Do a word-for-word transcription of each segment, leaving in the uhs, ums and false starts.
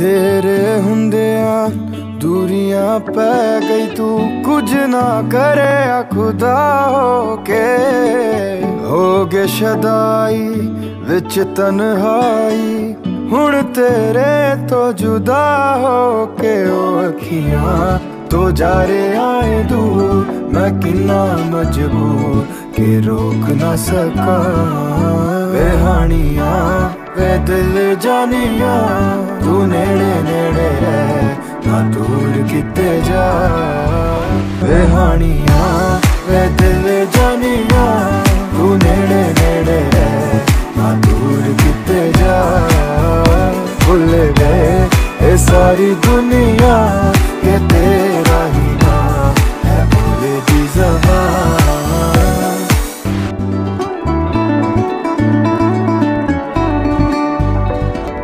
तेरे हुंदिया दूरियां पै गई, तू कुछ ना करे खुदा होके। होगे शदाई विच तन्हाई हुण तेरे तो जुदा होके। अखियां तो जा रे आए दूर, मैं किन्ना मजबूर के रोक ना सका। वे हानियां वे दिल जानिया, तू नेड़े नेड़े रह ना दूर किते जा। वे हानियां वे दिल जानिया, तू नेड़े नेड़े रह ना दूर किते जा। भुल गए ये सारी दुनिया के तेरा ही नाम है बोले दी ज़बान।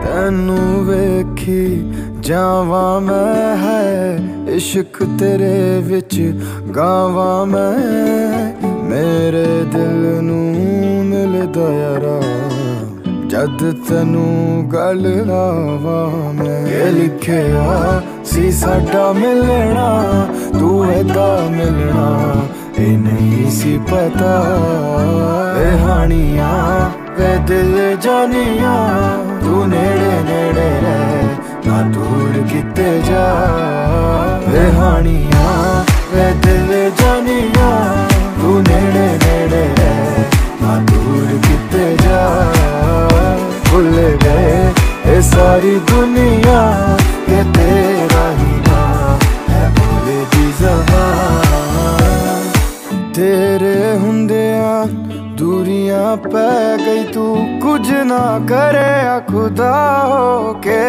तैनू वेखी जावा मैं है, इश्क तेरे विच गावा मैं। मेरे दिल नू मिलदा यारा जद तैनू गल लावा मैं। ये लिखिया सी साडा मिलना, तू ऐदा मिलना ये नहीं सी पता। वे हानियां वे दिल जानिया, तू नेड़े नेड़े रह ना दूर किते जा। वे हानियां वे दिल जानिया, तू नेड़े नेड़े रह ना दूर किते जा। भुल गए ये सारी दुनिया के तेरा ही नाम है बोले दी ज़बान। तेरे हुंदिया दूरियां पै गई, तू कुछ ना करे खुदा होके।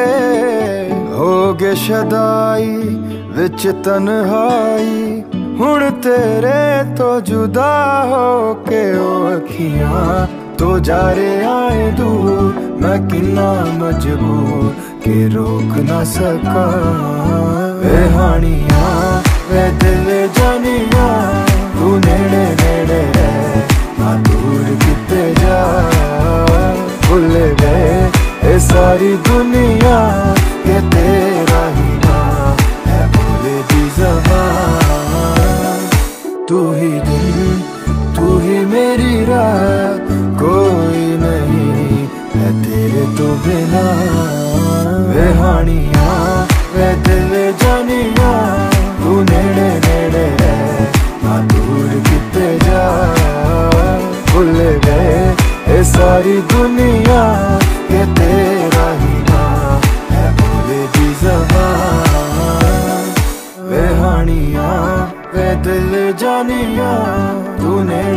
होगे शदाई विच तन्हाई हुण तेरे तो जुदा होके। अखियां तो जा रे आए दूर, मैं किन्ना मजबूर के रोक ना सका। वे हानियां वे दिल जानिया, तू नेड़े नेड़े रह ना दूर किते जा। भुल गए ये सारी दुनिया के तेरा ही नाम है बोले दी ज़बान। तू ही दिन तू ही मेरी रात, कोई नहीं है तेरे तो बिना। वे हानियां वे दिल जानिया, तू नेड़े नेड़े रह ना दूर किते जा। भुल गए ये सारी दुनिया के तेरा ही नाम है बोले दी ज़बान। वे हानियां वे दिल जानिया, तू नेड़े